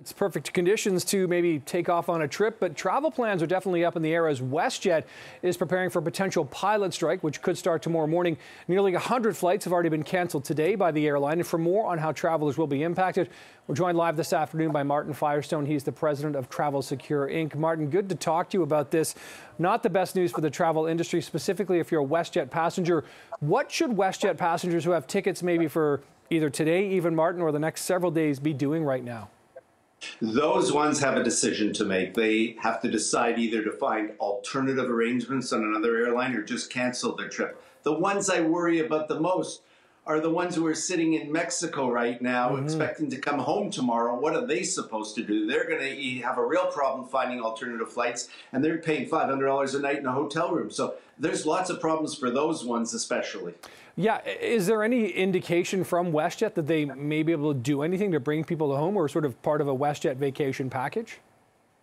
It's perfect conditions to maybe take off on a trip, but travel plans are definitely up in the air as WestJet is preparing for a potential pilot strike, which could start tomorrow morning. Nearly 100 flights have already been canceled today by the airline. And for more on how travelers will be impacted, we're joined live this afternoon by Martin Firestone. He's the president of Travel Secure, Inc. Martin, good to talk to you about this. Not the best news for the travel industry, specifically if you're a WestJet passenger. What should WestJet passengers who have tickets maybe for either today, even Martin, or the next several days be doing right now? Those ones have a decision to make. They have to decide either to find alternative arrangements on another airline or just cancel their trip. The ones I worry about the most are the ones who are sitting in Mexico right now, expecting to come home tomorrow. What are they supposed to do? They're going to have a real problem finding alternative flights, and they're paying $500 a night in a hotel room. So there's lots of problems for those ones especially. Yeah. Is there any indication from WestJet that they may be able to do anything to bring people home or sort of part of a WestJet vacation package?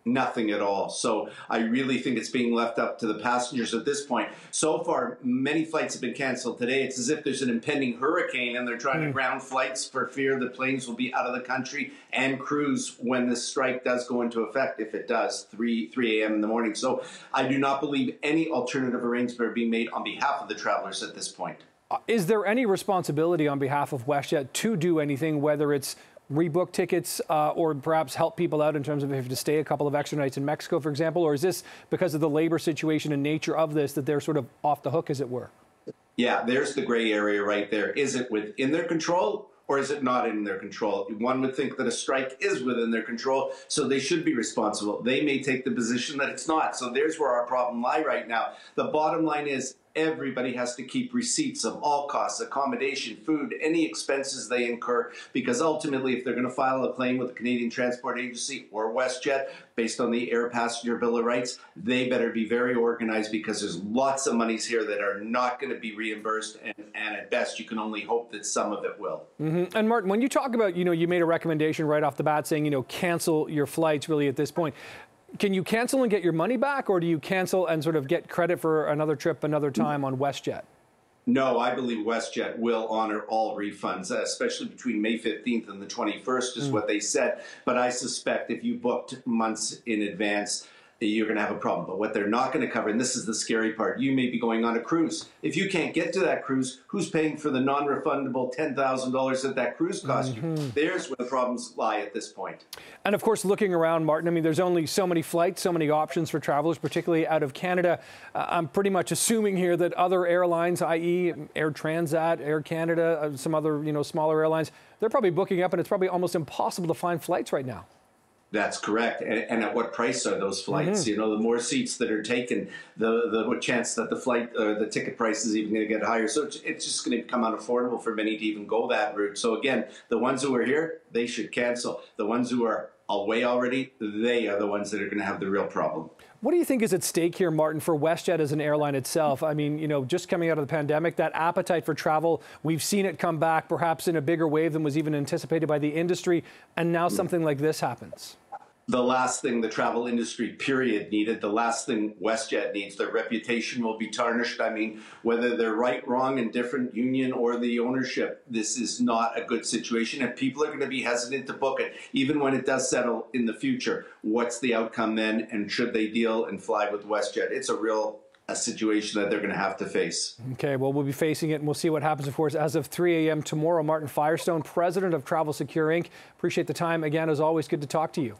Nothing at all. So I really think it's being left up to the passengers at this point. So far, many flights have been canceled today. It's as if there's an impending hurricane and they're trying to ground flights for fear the planes will be out of the country and crews when this strike does go into effect, if it does, 3 a.m. in the morning. So I do not believe any alternative arrangements are being made on behalf of the travelers at this point. Is there any responsibility on behalf of WestJet to do anything, whether it's rebook tickets or perhaps help people out in terms of if you have to stay a couple of extra nights in Mexico, for example? Or is this because of the labor situation and nature of this that they're sort of off the hook, as it were? Yeah, there's the gray area right there. Is it within their control or is it not in their control? One would think that a strike is within their control, so they should be responsible. They may take the position that it's not. So there's where our problem lies right now. The bottom line is everybody has to keep receipts of all costs, accommodation, food, any expenses they incur, because ultimately if they're going to file a claim with the Canadian Transport Agency or WestJet based on the Air Passenger Bill of Rights, they better be very organized because there's lots of monies here that are not going to be reimbursed, and at best you can only hope that some of it will. And Martin, when you talk about, you know, you made a recommendation right off the bat saying, you know, cancel your flights really at this point. Can you cancel and get your money back, or do you cancel and sort of get credit for another trip another time on WestJet? No, I believe WestJet will honor all refunds, especially between May 15th and the 21st is what they said. But I suspect if you booked months in advance, you're going to have a problem. But what they're not going to cover, and this is the scary part, you may be going on a cruise. If you can't get to that cruise, who's paying for the non-refundable $10,000 that that cruise cost you? There's where the problems lie at this point. And of course, looking around, Martin, I mean, there's only so many flights, so many options for travelers, particularly out of Canada. I'm pretty much assuming here that other airlines, i.e. Air Transat, Air Canada, some other, you know, smaller airlines, they're probably booking up and it's probably almost impossible to find flights right now. That's correct. And at what price are those flights? You know, the more seats that are taken, the chance that the flight or the ticket price is even going to get higher. So it's just going to become unaffordable for many to even go that route. So again, the ones who are here, they should cancel. The ones who are away already, they are the ones that are going to have the real problem. What do you think is at stake here, Martin, for WestJet as an airline itself? I mean, you know, just coming out of the pandemic, that appetite for travel, we've seen it come back perhaps in a bigger wave than was even anticipated by the industry. And now something like this happens. The last thing the travel industry period needed, the last thing WestJet needs, their reputation will be tarnished. I mean, whether they're right, wrong, indifferent, union or the ownership, this is not a good situation. And people are going to be hesitant to book it, even when it does settle in the future. What's the outcome then? And should they deal and fly with WestJet? It's a situation that they're going to have to face. Okay, well, we'll be facing it and we'll see what happens, of course, as of 3 a.m. tomorrow. Martin Firestone, president of Travel Secure, Inc. Appreciate the time. Again, as always, good to talk to you.